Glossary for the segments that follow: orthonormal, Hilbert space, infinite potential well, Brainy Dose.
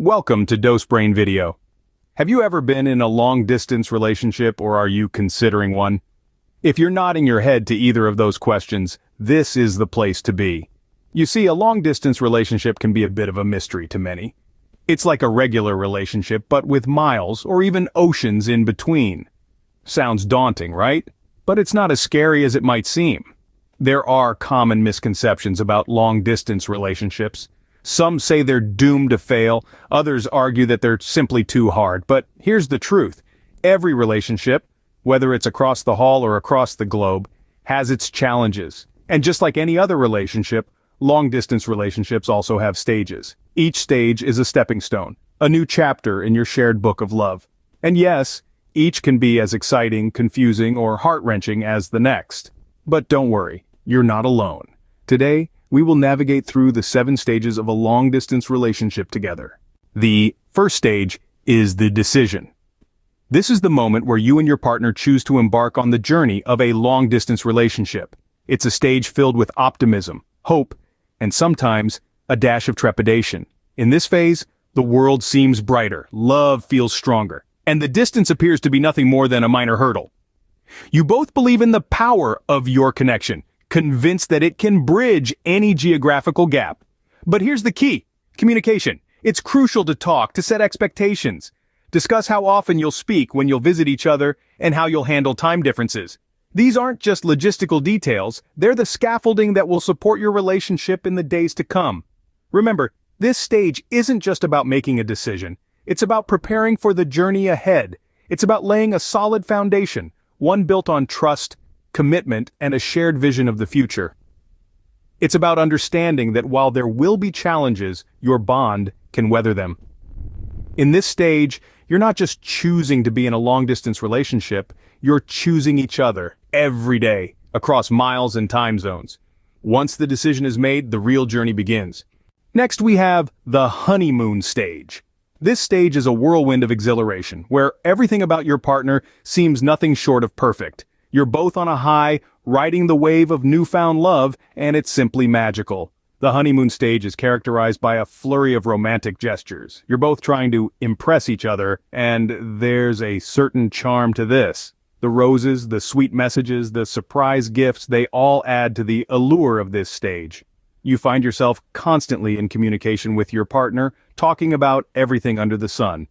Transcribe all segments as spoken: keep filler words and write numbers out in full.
Welcome to Dose Brain Video. Have you ever been in a long-distance relationship, or are you considering one? If you're nodding your head to either of those questions, this is the place to be. You see, a long-distance relationship can be a bit of a mystery to many. It's like a regular relationship, but with miles or even oceans in between. Sounds daunting, right? But it's not as scary as it might seem. There are common misconceptions about long-distance relationships. Some say they're doomed to fail, others argue that they're simply too hard, but here's the truth. Every relationship, whether it's across the hall or across the globe, has its challenges. And just like any other relationship, long-distance relationships also have stages. Each stage is a stepping stone, a new chapter in your shared book of love. And yes, each can be as exciting, confusing, or heart-wrenching as the next. But don't worry, you're not alone. Today, we will navigate through the seven stages of a long-distance relationship together. The first stage is the decision. This is the moment where you and your partner choose to embark on the journey of a long-distance relationship. It's a stage filled with optimism, hope, and sometimes a dash of trepidation. In this phase, the world seems brighter, love feels stronger, and the distance appears to be nothing more than a minor hurdle. You both believe in the power of your connection, convinced that it can bridge any geographical gap. But here's the key: communication. It's crucial to talk, to set expectations, discuss how often you'll speak, when you'll visit each other, and how you'll handle time differences. These aren't just logistical details, they're the scaffolding that will support your relationship in the days to come. Remember, this stage isn't just about making a decision, it's about preparing for the journey ahead. It's about laying a solid foundation, one built on trust, commitment, and a shared vision of the future. It's about understanding that while there will be challenges, your bond can weather them. In this stage, you're not just choosing to be in a long-distance relationship, you're choosing each other every day, across miles and time zones. Once the decision is made, the real journey begins. Next, we have the honeymoon stage. This stage is a whirlwind of exhilaration, where everything about your partner seems nothing short of perfect. You're both on a high, riding the wave of newfound love, and it's simply magical. The honeymoon stage is characterized by a flurry of romantic gestures. You're both trying to impress each other, and there's a certain charm to this. The roses, the sweet messages, the surprise gifts, they all add to the allure of this stage. You find yourself constantly in communication with your partner, talking about everything under the sun.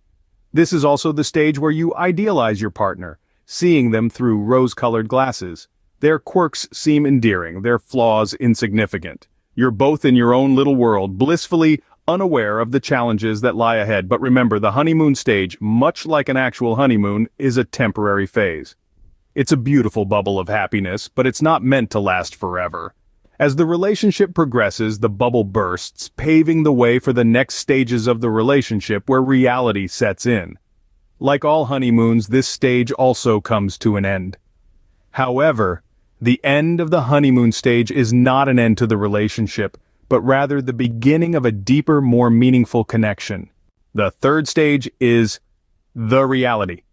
This is also the stage where you idealize your partner, seeing them through rose-colored glasses. Their quirks seem endearing, their flaws insignificant. You're both in your own little world, blissfully unaware of the challenges that lie ahead. But remember, the honeymoon stage, much like an actual honeymoon, is a temporary phase. It's a beautiful bubble of happiness, but it's not meant to last forever. As the relationship progresses, the bubble bursts, paving the way for the next stages of the relationship where reality sets in. Like all honeymoons, this stage also comes to an end. However, the end of the honeymoon stage is not an end to the relationship, but rather the beginning of a deeper, more meaningful connection. The third stage is the reality.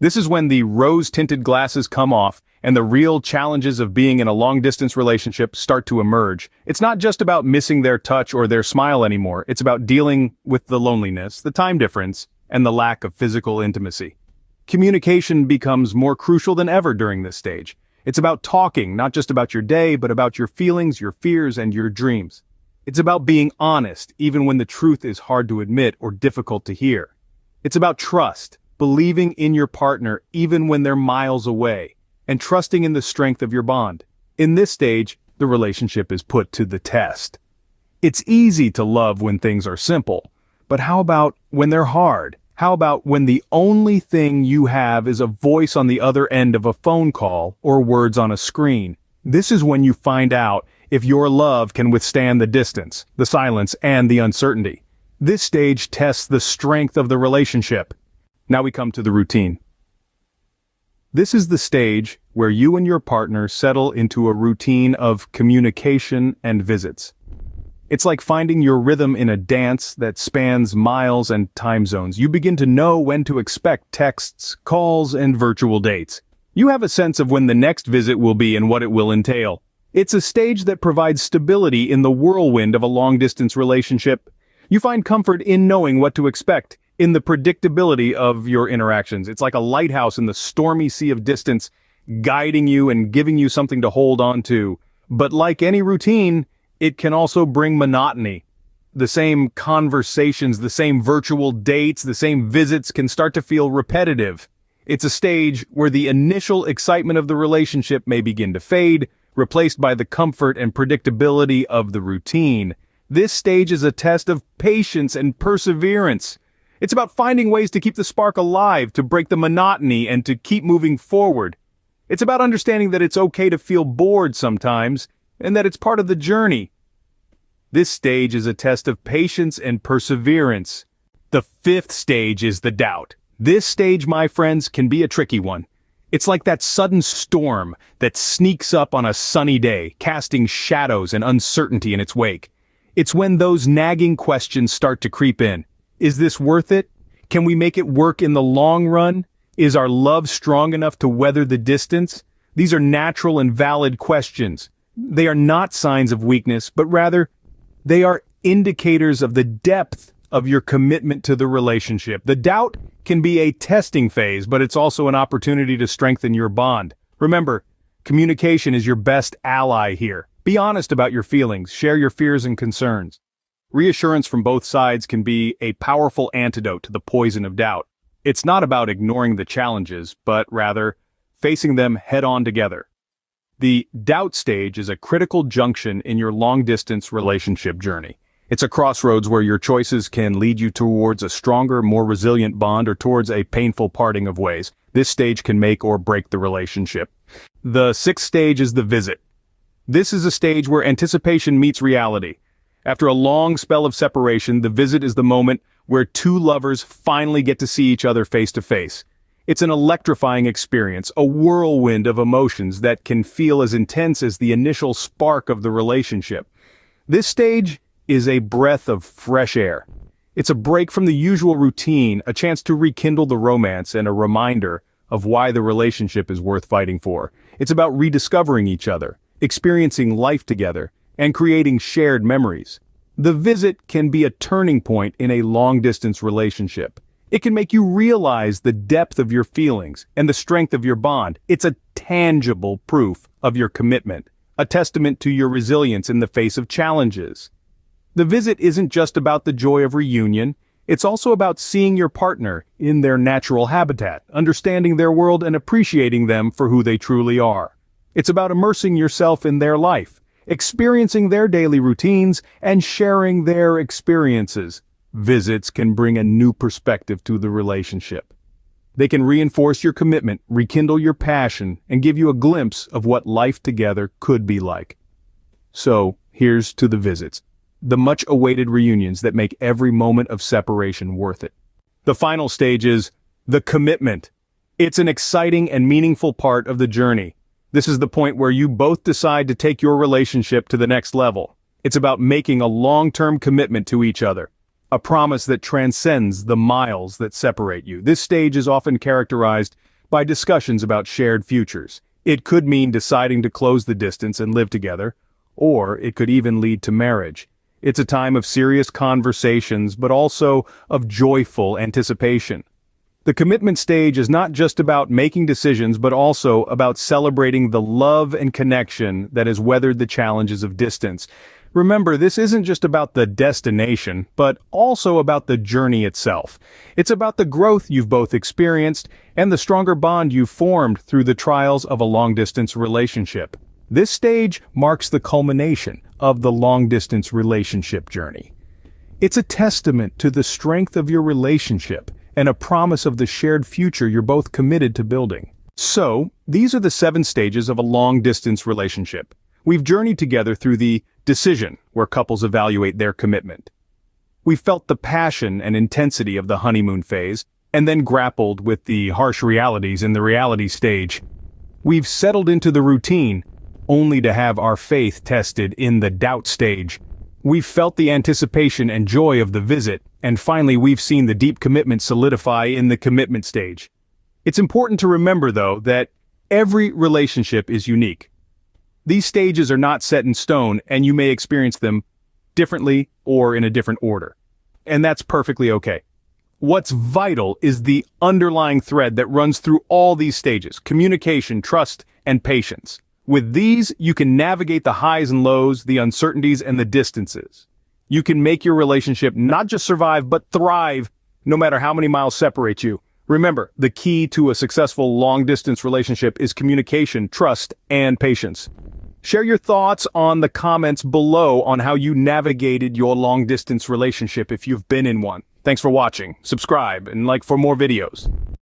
This is when the rose-tinted glasses come off and the real challenges of being in a long-distance relationship start to emerge. It's not just about missing their touch or their smile anymore. It's about dealing with the loneliness, the time difference, and the lack of physical intimacy. Communication becomes more crucial than ever during this stage. It's about talking, not just about your day, but about your feelings, your fears, and your dreams. It's about being honest, even when the truth is hard to admit or difficult to hear. It's about trust, believing in your partner even when they're miles away, and trusting in the strength of your bond. In this stage, the relationship is put to the test. It's easy to love when things are simple, but how about when they're hard? How about when the only thing you have is a voice on the other end of a phone call or words on a screen? This is when you find out if your love can withstand the distance, the silence, and the uncertainty. This stage tests the strength of the relationship. Now we come to the routine. This is the stage where you and your partner settle into a routine of communication and visits. It's like finding your rhythm in a dance that spans miles and time zones. You begin to know when to expect texts, calls, and virtual dates. You have a sense of when the next visit will be and what it will entail. It's a stage that provides stability in the whirlwind of a long-distance relationship. You find comfort in knowing what to expect, in the predictability of your interactions. It's like a lighthouse in the stormy sea of distance, guiding you and giving you something to hold on to. But like any routine, it can also bring monotony. The same conversations, the same virtual dates, the same visits can start to feel repetitive. It's a stage where the initial excitement of the relationship may begin to fade, replaced by the comfort and predictability of the routine. This stage is a test of patience and perseverance. It's about finding ways to keep the spark alive, to break the monotony, and to keep moving forward. It's about understanding that it's okay to feel bored sometimes, and that it's part of the journey. This stage is a test of patience and perseverance. The fifth stage is the doubt. This stage, my friends, can be a tricky one. It's like that sudden storm that sneaks up on a sunny day, casting shadows and uncertainty in its wake. It's when those nagging questions start to creep in. Is this worth it? Can we make it work in the long run? Is our love strong enough to weather the distance? These are natural and valid questions. They are not signs of weakness, but rather, they are indicators of the depth of your commitment to the relationship. The doubt can be a testing phase, but it's also an opportunity to strengthen your bond. Remember, communication is your best ally here. Be honest about your feelings, share your fears and concerns. Reassurance from both sides can be a powerful antidote to the poison of doubt. It's not about ignoring the challenges, but rather facing them head-on together. The doubt stage is a critical junction in your long-distance relationship journey. It's a crossroads where your choices can lead you towards a stronger, more resilient bond or towards a painful parting of ways. This stage can make or break the relationship. The sixth stage is the visit. This is a stage where anticipation meets reality. After a long spell of separation, the visit is the moment where two lovers finally get to see each other face to face. It's an electrifying experience, a whirlwind of emotions that can feel as intense as the initial spark of the relationship. This stage is a breath of fresh air. It's a break from the usual routine, a chance to rekindle the romance, and a reminder of why the relationship is worth fighting for. It's about rediscovering each other, experiencing life together, and creating shared memories. The visit can be a turning point in a long-distance relationship. It can make you realize the depth of your feelings and the strength of your bond. It's a tangible proof of your commitment, a testament to your resilience in the face of challenges. The visit isn't just about the joy of reunion, it's also about seeing your partner in their natural habitat, understanding their world and appreciating them for who they truly are. It's about immersing yourself in their life, experiencing their daily routines, and sharing their experiences. Visits can bring a new perspective to the relationship. They can reinforce your commitment, rekindle your passion, and give you a glimpse of what life together could be like. So, here's to the visits, the much-awaited reunions that make every moment of separation worth it. The final stage is the commitment. It's an exciting and meaningful part of the journey. This is the point where you both decide to take your relationship to the next level. It's about making a long-term commitment to each other, a promise that transcends the miles that separate you. This stage is often characterized by discussions about shared futures. It could mean deciding to close the distance and live together, or it could even lead to marriage. It's a time of serious conversations, but also of joyful anticipation. The commitment stage is not just about making decisions, but also about celebrating the love and connection that has weathered the challenges of distance. Remember, this isn't just about the destination, but also about the journey itself. It's about the growth you've both experienced and the stronger bond you've formed through the trials of a long-distance relationship. This stage marks the culmination of the long-distance relationship journey. It's a testament to the strength of your relationship and a promise of the shared future you're both committed to building. So, these are the seven stages of a long-distance relationship. We've journeyed together through the decision, where couples evaluate their commitment. We felt the passion and intensity of the honeymoon phase, and then grappled with the harsh realities in the reality stage. We've settled into the routine, only to have our faith tested in the doubt stage. We've felt the anticipation and joy of the visit, and finally we've seen the deep commitment solidify in the commitment stage. It's important to remember, though, that every relationship is unique. These stages are not set in stone, and you may experience them differently or in a different order. and that's perfectly okay. What's vital is the underlying thread that runs through all these stages: communication, trust, and patience. With these, you can navigate the highs and lows, the uncertainties, and the distances. You can make your relationship not just survive, but thrive, no matter how many miles separate you. Remember, the key to a successful long-distance relationship is communication, trust, and patience. Share your thoughts on the comments below on how you navigated your long-distance relationship if you've been in one. Thanks for watching, subscribe, and like for more videos.